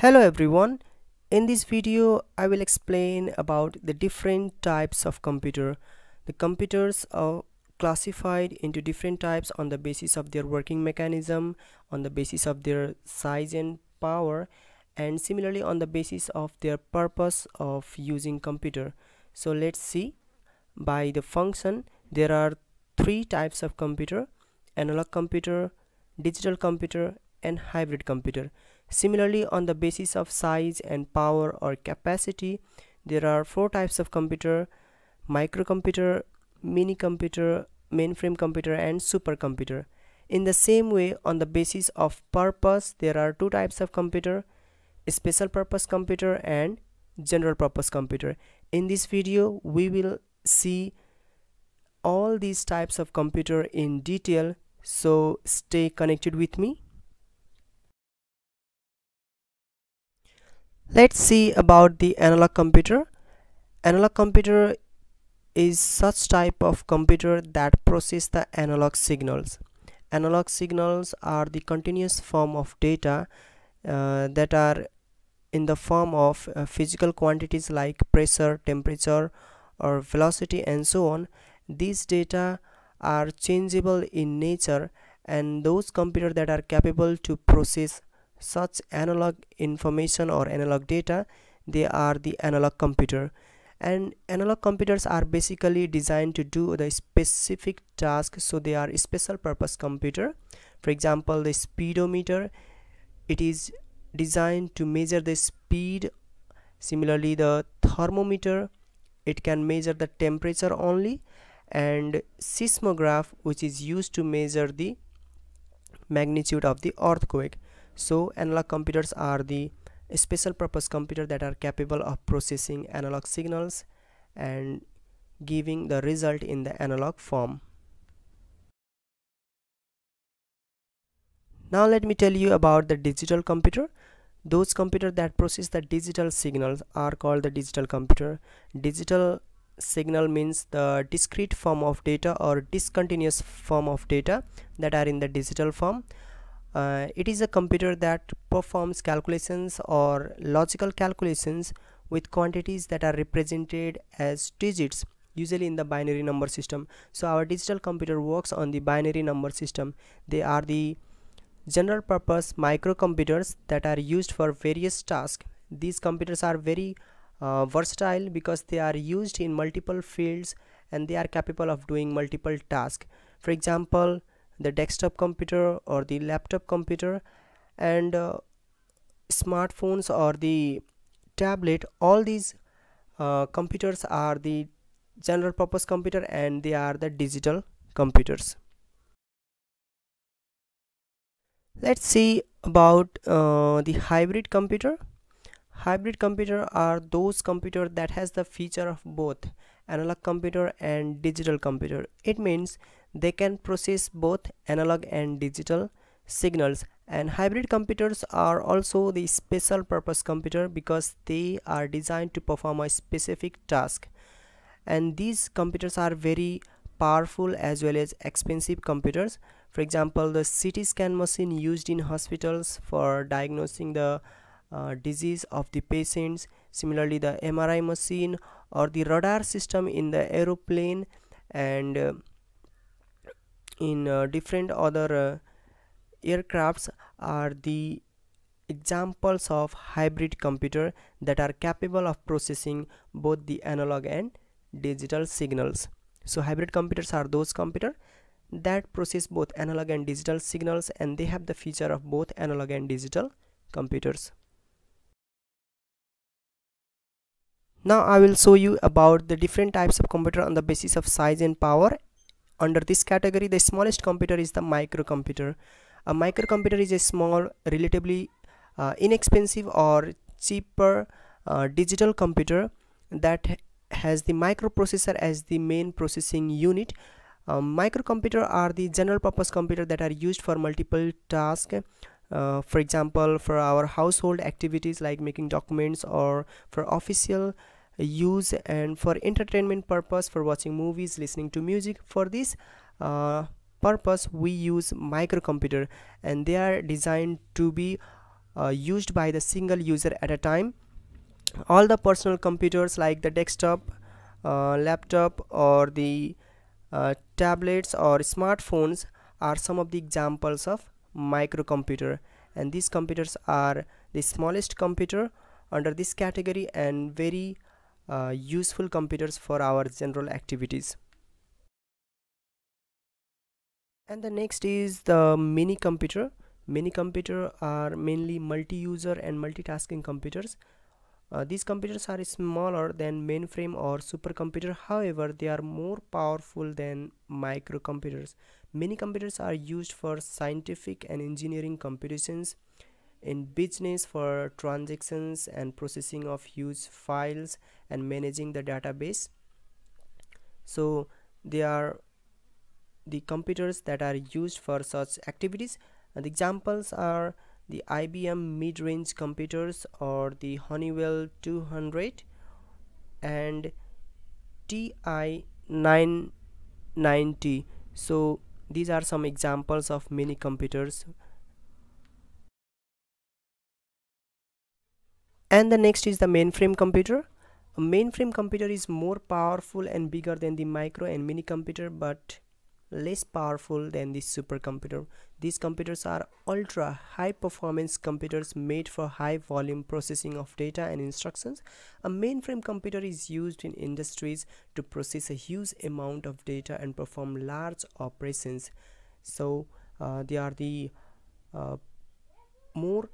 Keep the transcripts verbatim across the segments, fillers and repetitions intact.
Hello everyone, in this video I will explain about the different types of computer. The computers are classified into different types on the basis of their working mechanism, on the basis of their size and power, and similarly on the basis of their purpose of using computer. So let's see by the function. There are three types of computer: analog computer, digital computer and hybrid computer. Similarly, on the basis of size and power or capacity, there are four types of computer: microcomputer, mini computer, mainframe computer and supercomputer. In the same way, on the basis of purpose, there are two types of computer: special purpose computer and general purpose computer. In this video we will see all these types of computer in detail, so stay connected with me. Let's see about the analog computer. Analog computer is such type of computer that processes the analog signals. Analog signals are the continuous form of data uh, that are in the form of uh, physical quantities like pressure, temperature or velocity and so on. These data are changeable in nature, and those computers that are capable to process such analog information or analog data, they are the analog computer. And analog computers are basically designed to do the specific task, so they are special purpose computer. For example, the speedometer, it is designed to measure the speed. Similarly, the thermometer, it can measure the temperature only, and seismograph, which is used to measure the magnitude of the earthquake. So analog computers are the special purpose computer that are capable of processing analog signals and giving the result in the analog form. Now let me tell you about the digital computer. Those computers that process the digital signals are called the digital computer. Digital signal means the discrete form of data or discontinuous form of data that are in the digital form. Uh, it is a computer that performs calculations or logical calculations with quantities that are represented as digits, usually in the binary number system. So our digital computer works on the binary number system. They are the general purpose microcomputers that are used for various tasks. These computers are very uh, versatile because they are used in multiple fields and they are capable of doing multiple tasks. For example, the desktop computer or the laptop computer and uh, smartphones or the tablet, all these uh, computers are the general purpose computer and they are the digital computers. Let's see about uh, the hybrid computer. Hybrid computer are those computer that has the feature of both analog computer and digital computer. It means they can process both analog and digital signals. And hybrid computers are also the special purpose computer because they are designed to perform a specific task. And these computers are very powerful as well as expensive computers. For example, the C T scan machine used in hospitals for diagnosing the uh, disease of the patients. Similarly, the M R I machine or the radar system in the aeroplane and uh, in uh, different other uh, aircrafts are the examples of hybrid computer that are capable of processing both the analog and digital signals. So hybrid computers are those computer that process both analog and digital signals, and they have the feature of both analog and digital computers. Now I will show you about the different types of computer on the basis of size and power. Under this category, the smallest computer is the microcomputer. A microcomputer is a small, relatively uh, inexpensive or cheaper uh, digital computer that has the microprocessor as the main processing unit. Um, microcomputer are the general purpose computer that are used for multiple tasks. Uh, for example, for our household activities like making documents, or for official use, and for entertainment purpose, for watching movies, listening to music. For this uh, purpose we use microcomputer, and they are designed to be uh, used by the single user at a time. All the personal computers like the desktop, uh, laptop or the uh, tablets or smartphones are some of the examples of microcomputer, and these computers are the smallest computer under this category and very uh, useful computers for our general activities. And the next is the mini computer. Mini computer are mainly multi-user and multitasking computers. Uh, these computers are smaller than mainframe or supercomputer, however they are more powerful than microcomputers. Mini computers are used for scientific and engineering computations, in business for transactions and processing of huge files and managing the database. So they are the computers that are used for such activities, and the examples are the I B M mid-range computers or the Honeywell two hundred and T I nine ninety. So these are some examples of mini computers. And the next is the mainframe computer. A mainframe computer is more powerful and bigger than the micro and mini computer, but less powerful than the supercomputer. These computers are ultra high performance computers made for high volume processing of data and instructions. A mainframe computer is used in industries to process a huge amount of data and perform large operations. So uh, they are the uh, more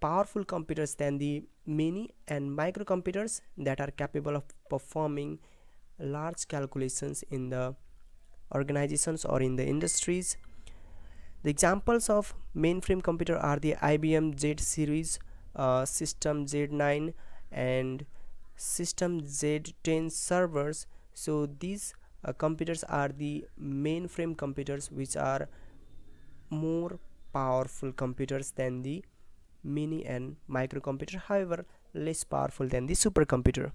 powerful computers than the mini and micro computers that are capable of performing large calculations in the organizations or in the industries. The examples of mainframe computer are the I B M Z series, uh, System Z nine and System Z ten servers. So these uh, computers are the mainframe computers, which are more powerful computers than the mini and microcomputer, however less powerful than the supercomputer.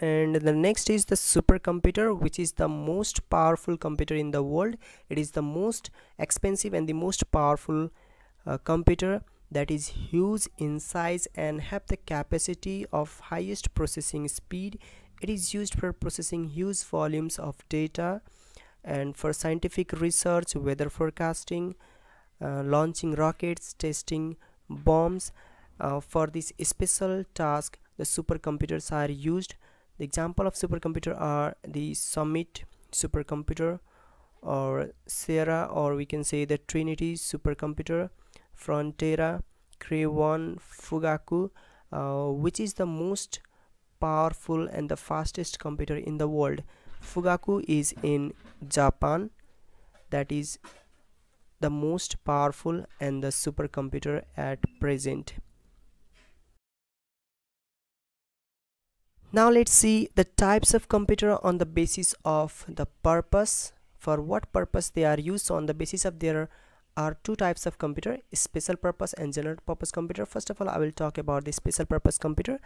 And the next is the supercomputer, which is the most powerful computer in the world. It is the most expensive and the most powerful uh, computer that is huge in size and have the capacity of highest processing speed. It is used for processing huge volumes of data and for scientific research, weather forecasting, uh, launching rockets, testing bombs. Uh, for this special task, the supercomputers are used. The example of supercomputer are the Summit supercomputer or Sierra, or we can say the Trinity supercomputer, Frontera, Cray, Fugaku, uh, which is the most powerful and the fastest computer in the world. Fugaku is in Japan, that is the most powerful and the supercomputer at present. Now let's see the types of computer on the basis of the purpose. For what purpose they are used? So on the basis of, there are two types of computer, special purpose and general purpose computer. First of all, I will talk about the special purpose computer.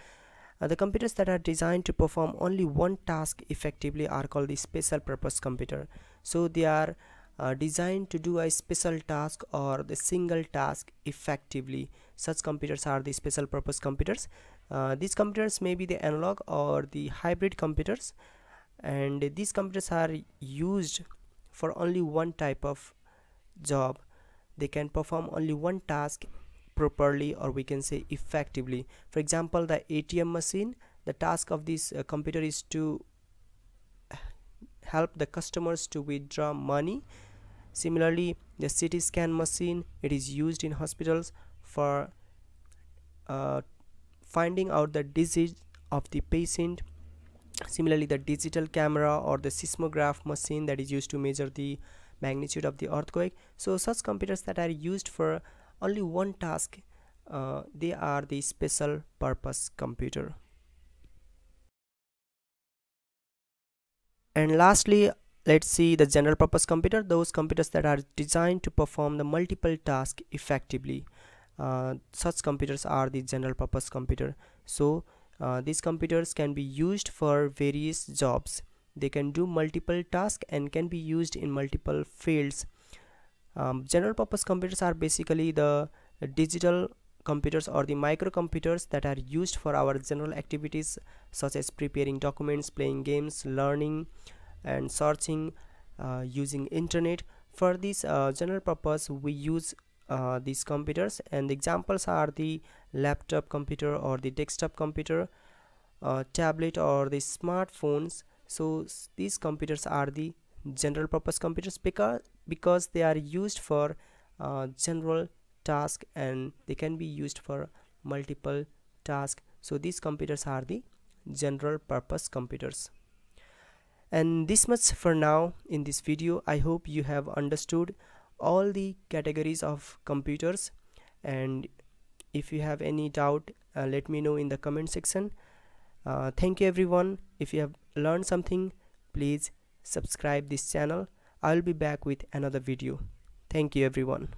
Uh, the computers that are designed to perform only one task effectively are called the special purpose computer. So they are uh, designed to do a special task or the single task effectively. Such computers are the special purpose computers. Uh, these computers may be the analog or the hybrid computers, and these computers are used for only one type of job. They can perform only one task properly, or we can say effectively. For example, the A T M machine, the task of this uh, computer is to help the customers to withdraw money. Similarly, the C T scan machine, it is used in hospitals for uh, finding out the disease of the patient. Similarly, the digital camera or the seismograph machine, that is used to measure the magnitude of the earthquake. So such computers that are used for only one task, uh, they are the special purpose computer. And lastly, let's see the general purpose computer, those computers that are designed to perform the multiple tasks effectively. Uh, such computers are the general purpose computer. So uh, these computers can be used for various jobs. They can do multiple tasks and can be used in multiple fields. Um, general purpose computers are basically the digital computers or the microcomputers that are used for our general activities such as preparing documents, playing games, learning and searching, uh, using internet. For this uh, general purpose we use uh, these computers, and the examples are the laptop computer or the desktop computer, uh, tablet or the smartphones. So these computers are the general purpose computers because because they are used for uh, general task and they can be used for multiple tasks. So these computers are the general purpose computers. And this much for now in this video. I hope you have understood all the categories of computers, and if you have any doubt uh, let me know in the comment section. Uh, thank you everyone. If you have learned something, please subscribe this channel. I will be back with another video. Thank you everyone.